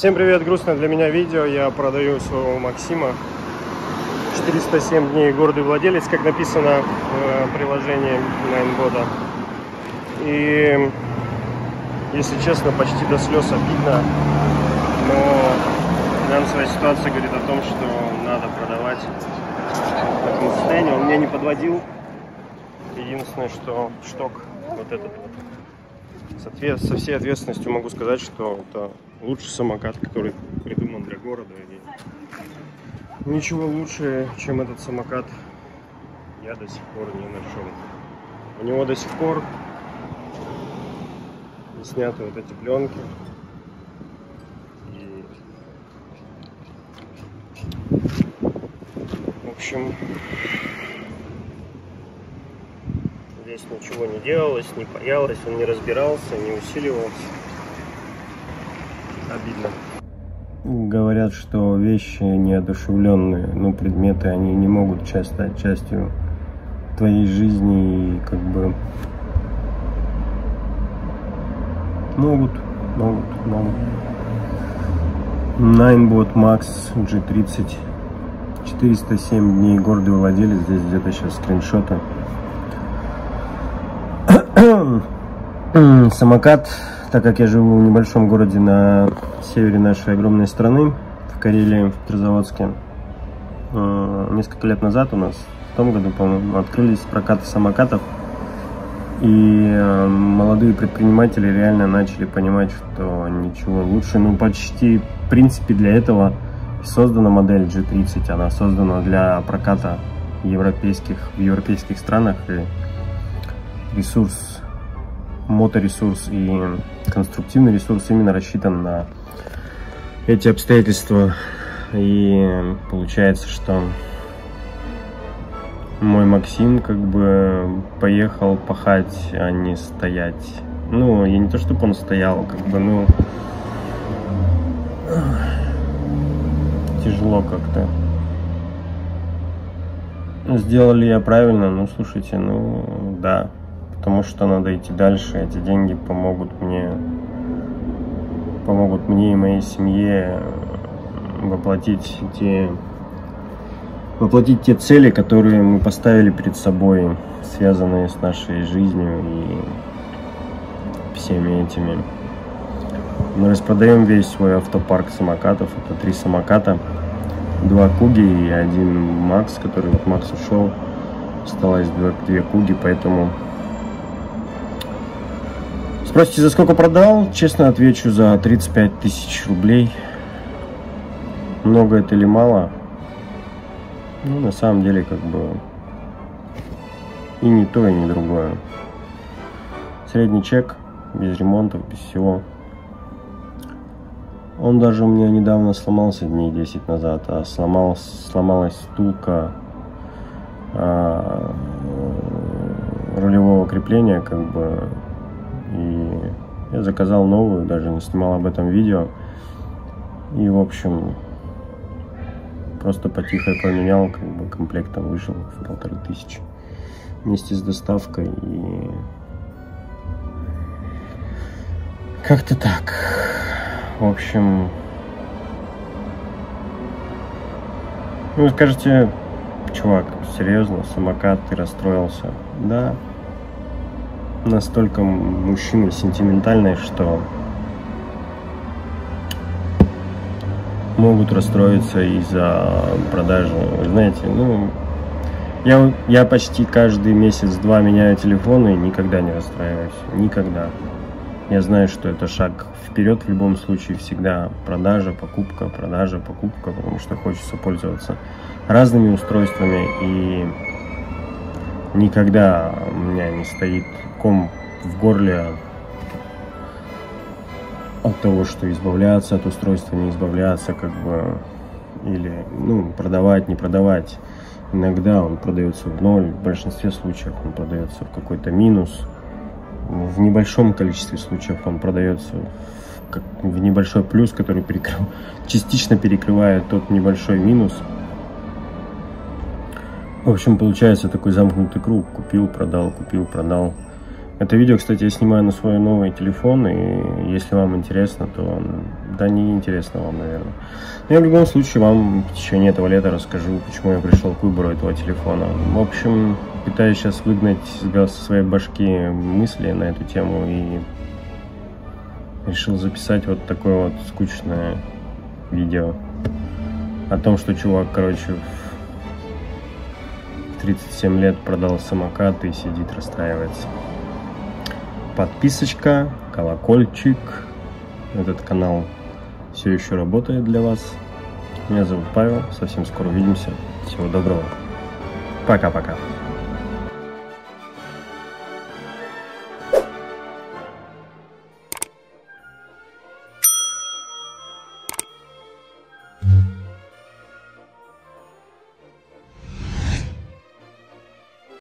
Всем привет! Грустное для меня видео. Я продаю своего Максима. 407 дней гордый владелец, как написано в приложении Ninebot. И, если честно, почти до слез обидно. Но финансовая ситуация говорит о том, что надо продавать в таком состоянии. Он меня не подводил. Единственное, что шток вот этот вот. Со всей ответственностью могу сказать, что это лучший самокат, который придуман для города. И ничего лучше, чем этот самокат, я до сих пор не нашел. У него до сих пор не сняты вот эти пленки. И... в общем, здесь ничего не делалось, не паялось, он не разбирался, не усиливался. Обидно. Говорят, что вещи неодушевленные, но предметы, они не могут стать частью твоей жизни и как бы могут. Ninebot Max G30, 407 дней гордый владелец, здесь где-то сейчас скриншоты. Самокат, так как я живу в небольшом городе на севере нашей огромной страны, в Карелии, в Петрозаводске, несколько лет назад у нас, в том году, по-моему, открылись прокаты самокатов, и молодые предприниматели реально начали понимать, что ничего лучше, ну почти, в принципе, для этого создана модель G30, она создана для проката в европейских странах, и ресурс, моторесурс и конструктивный ресурс именно рассчитан на эти обстоятельства. И получается, что мой Максим как бы поехал пахать, а не стоять. Ну, я не то чтобы он стоял, как бы, ну, тяжело как-то. Сделал ли я правильно? Ну, слушайте, ну, да. Потому что надо идти дальше, эти деньги помогут мне и моей семье воплотить те цели, которые мы поставили перед собой, связанные с нашей жизнью и всеми этими. Мы распродаем весь свой автопарк самокатов, это 3 самоката, 2 куги и 1 Макс, который вот Макс ушел, осталось 2 куги, поэтому... Спросите, за сколько продал? Честно отвечу, за 35 тысяч рублей. Много это или мало? Ну, на самом деле, как бы, и не то, и не другое. Средний чек, без ремонтов, без всего. Он даже у меня недавно сломался дней 10 назад, а сломалась втулка рулевого крепления, как бы. И я заказал новую, даже не снимал об этом видео. И, в общем, просто потихо поменял, как бы комплектом вышел в 1500 вместе с доставкой. И как-то так. В общем, ну, скажете, чувак, серьезно, самокат, ты расстроился? Да. Настолько мужчины сентиментальные, что могут расстроиться из-за продажи. Вы знаете, ну, я почти каждый месяц-два меняю телефоны и никогда не расстраиваюсь. Никогда. Я знаю, что это шаг вперед в любом случае. Всегда продажа, покупка, потому что хочется пользоваться разными устройствами. И никогда у меня не стоит ком в горле от того, что избавляться от устройства, не избавляться, как бы, или, ну, продавать, не продавать. Иногда он продается в ноль, в большинстве случаев он продается в какой-то минус, в небольшом количестве случаев он продается в небольшой плюс, который частично перекрывает тот небольшой минус. В общем, получается такой замкнутый круг. Купил, продал, купил, продал. Это видео, кстати, я снимаю на свой новый телефон. И если вам интересно, то да неинтересно вам, наверное. Но я в любом случае вам в течение этого лета расскажу, почему я пришел к выбору этого телефона. В общем, пытаюсь сейчас выгнать из своей башки мысли на эту тему и решил записать вот такое вот скучное видео о том, что чувак, короче, в 37 лет продал самокат и сидит, расстраивается. Подписочка, колокольчик. Этот канал все еще работает для вас. Меня зовут Павел. Совсем скоро увидимся. Всего доброго. Пока-пока.